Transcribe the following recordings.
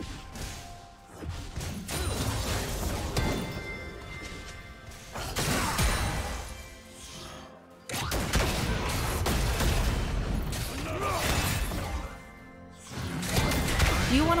Do you want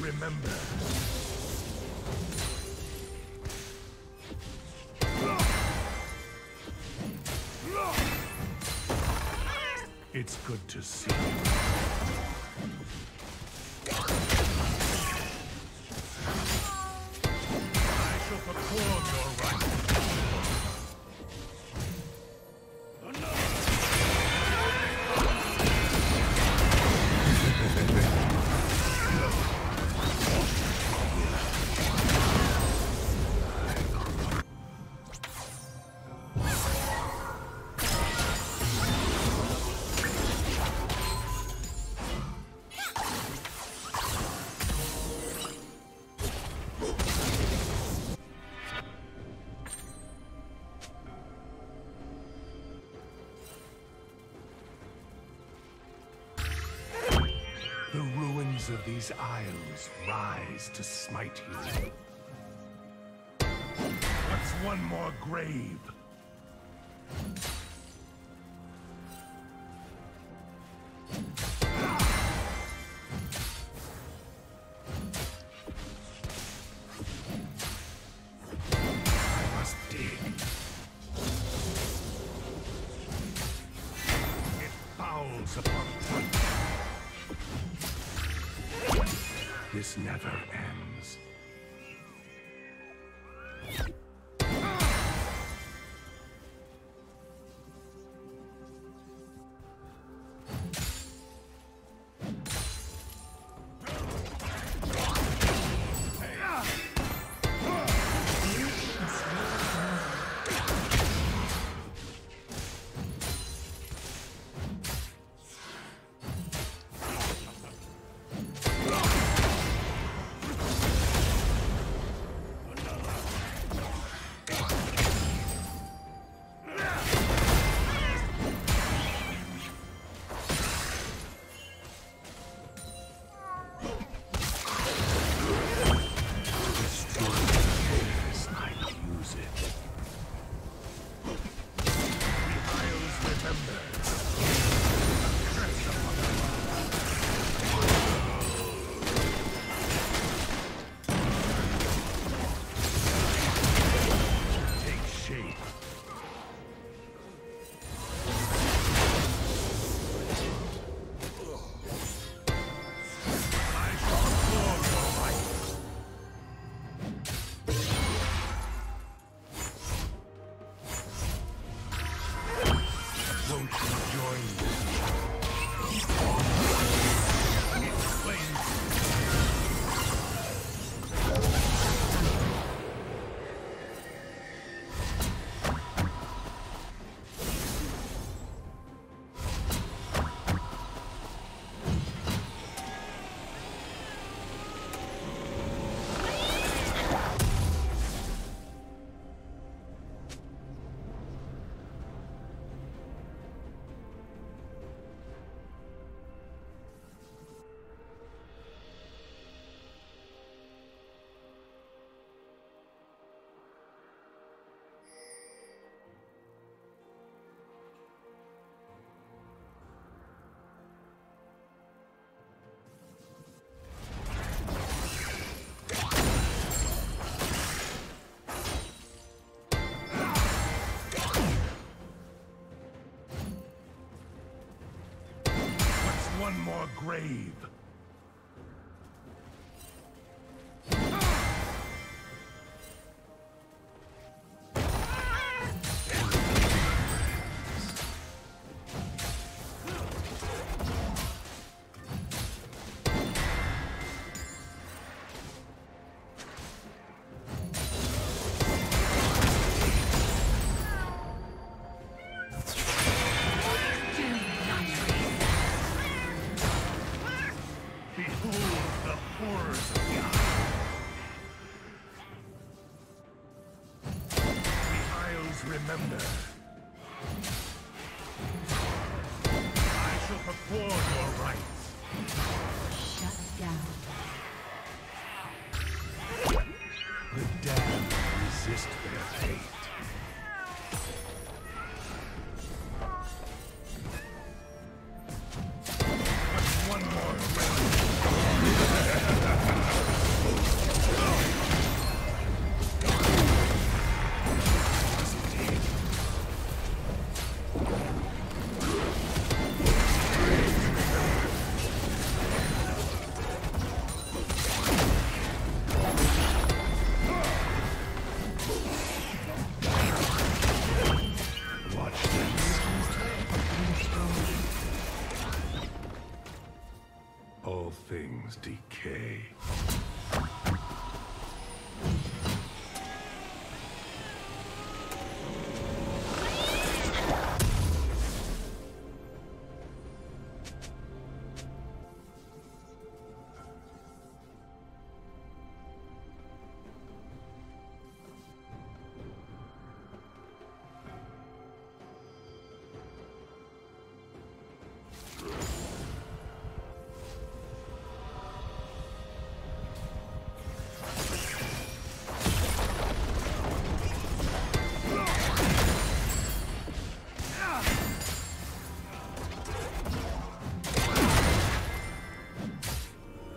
Remember. It's good to see you. I shall perform your right. Elders of these isles rise to smite you. What's one more grave? This never ends. One more grave. Remember, I shall perform your rites. Shut down. The damned resist their fate. Decay.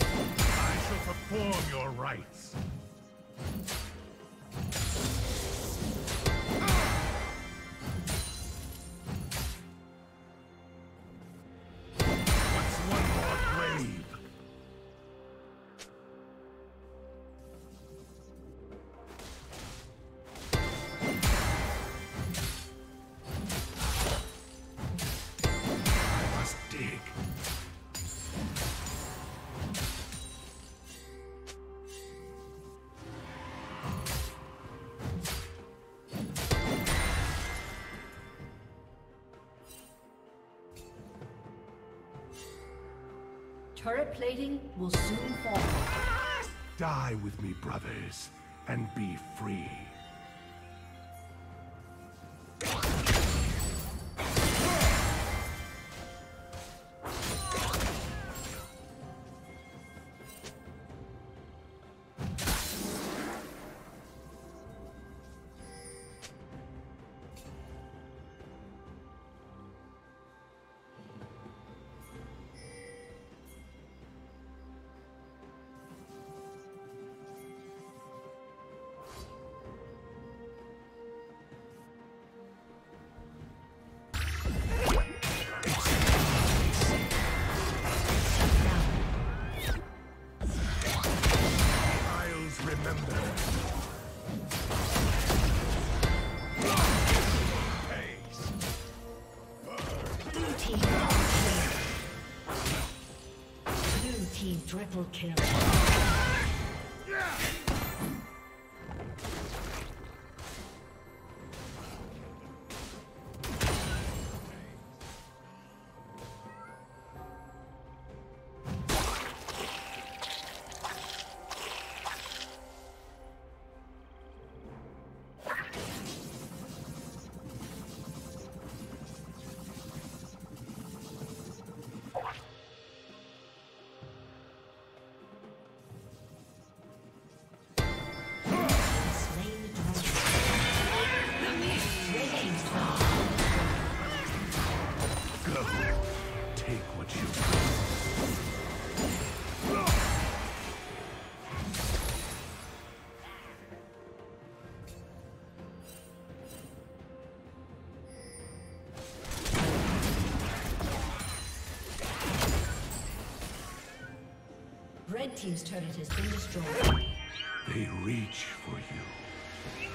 I shall perform your rites. Turret plating will soon fall. Die with me, brothers, and be free. Triple kill. Red team's turret has been destroyed. They reach for you.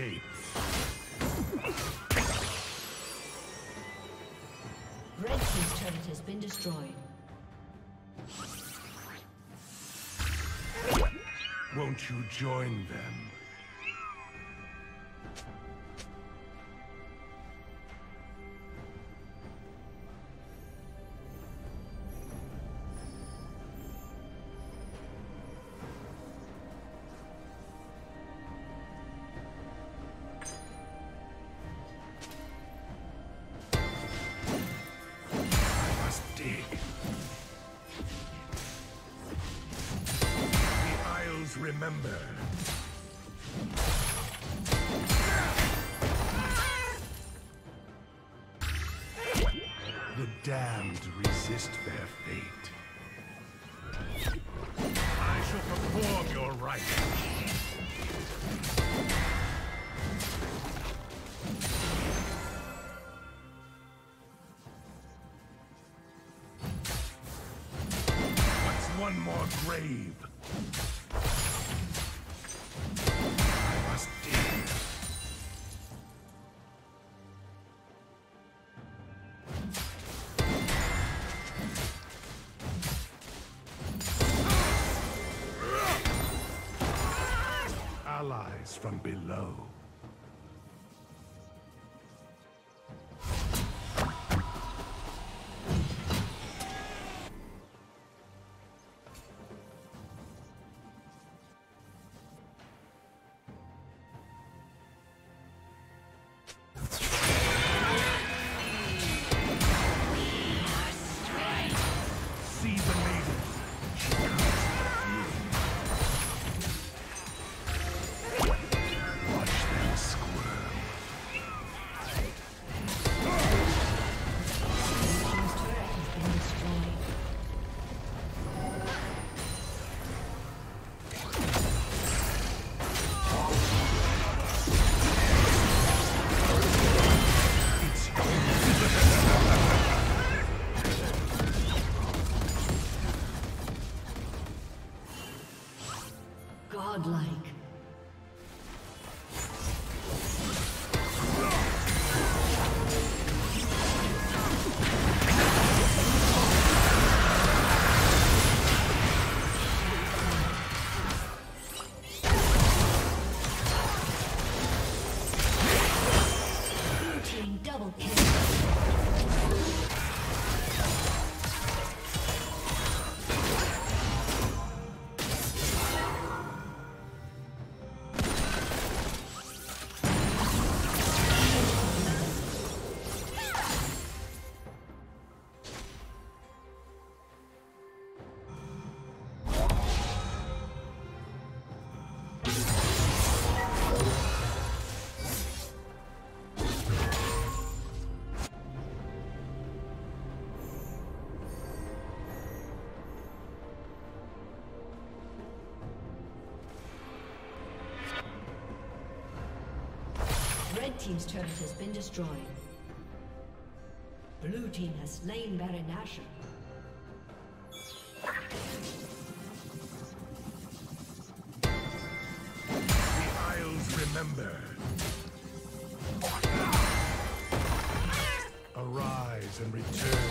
shape. Red Team's turret has been destroyed. Won't you join them? Remember. The damned resist their fate. I shall perform your rite. What's one more grave? Allies from below. Godlike. Team's turret has been destroyed. Blue team has slain Baron Nashor. The Isles remember. Arise and return.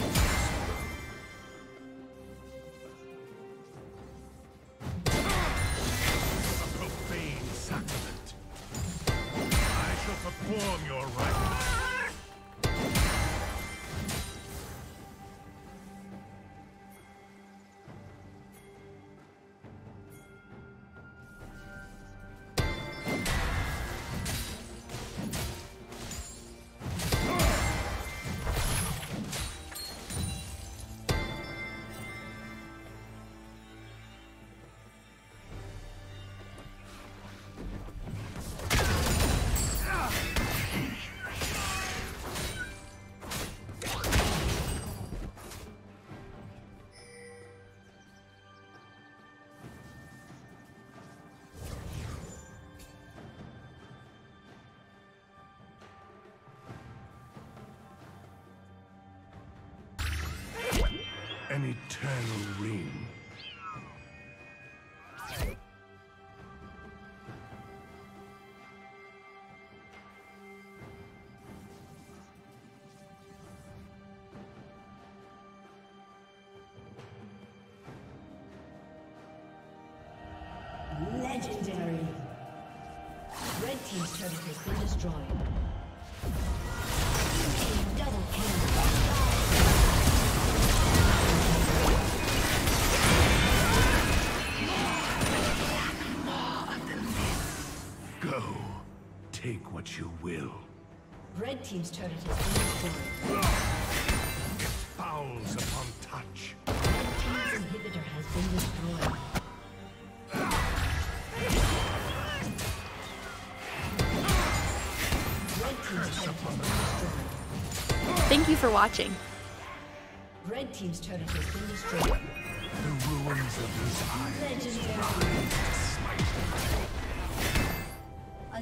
Perform your right. An eternal ring. Legendary. Red team's turret has been destroyed. Take what you will. Red team's turret has been destroyed. Fouls upon touch. Red team's inhibitor has been destroyed. Red team's turret has been destroyed. Thank you for watching. Red team's turret has been destroyed. The ruins of his eyes. Legendary. A